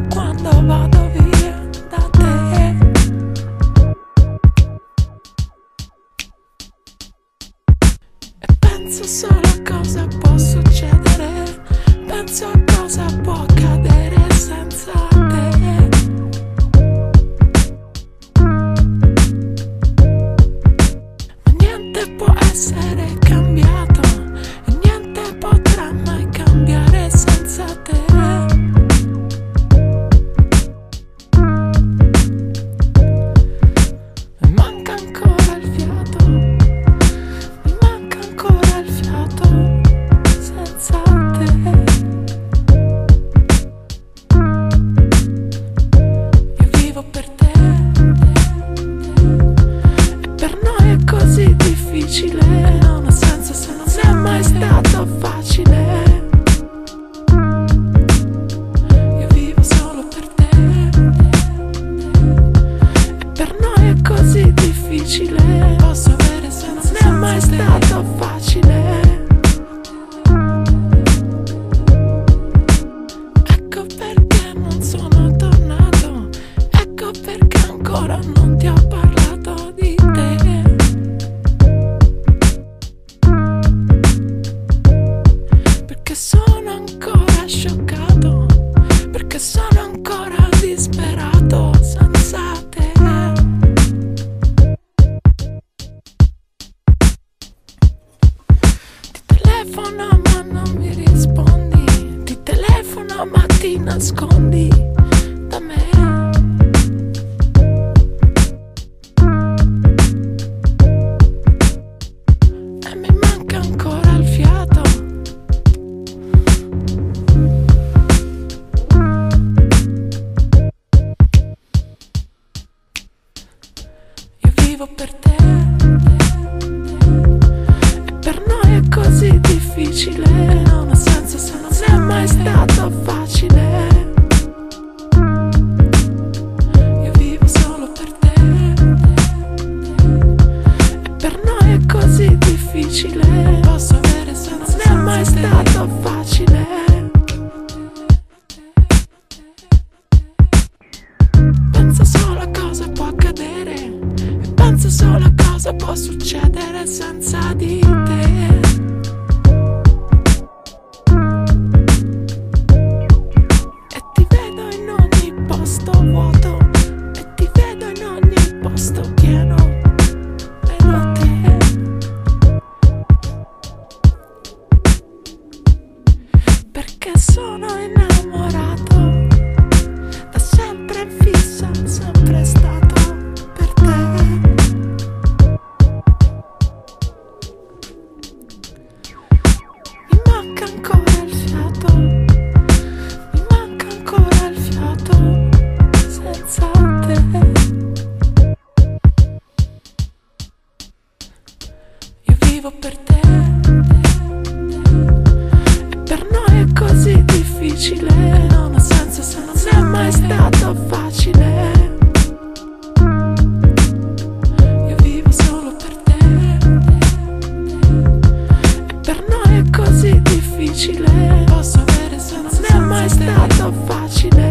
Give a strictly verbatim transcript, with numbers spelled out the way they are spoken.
piango quando vado via da te. E penso solo a cosa può succedere, penso a cosa può cadere senza te. Ma niente può essere cambiato e niente potrà mai cambiare senza te. Non ha senso se non è mai stato facile. Io vivo solo per te. E per noi è così difficile. Posso avere se non è mai stato facile. Ecco perché non sono tornato. Ecco perché ancora non ti ho parlato di te. Sono ancora scioccato, perché sono ancora disperato senza te. Ti telefono ma non mi rispondi, ti telefono ma ti nascondi da me. E mi manca ancora il fiato. Vivo per te, e per noi è così difficile. Non ha senso se non è mai stato facile. Io vivo solo per te, e per noi è così difficile. Posso avere se non è mai stato facile. Penso solo a cosa può succedere senza di te. E ti vedo in ogni posto vuoto, e ti vedo in ogni posto pieno, vedo te. Perché sono innamorato, da sempre in fissa, sempre stato. Io vivo per te, e per noi è così difficile. Non ha senso se non è mai stato facile. Io vivo solo per te, e per noi è così difficile. Posso avere se non è mai stato facile.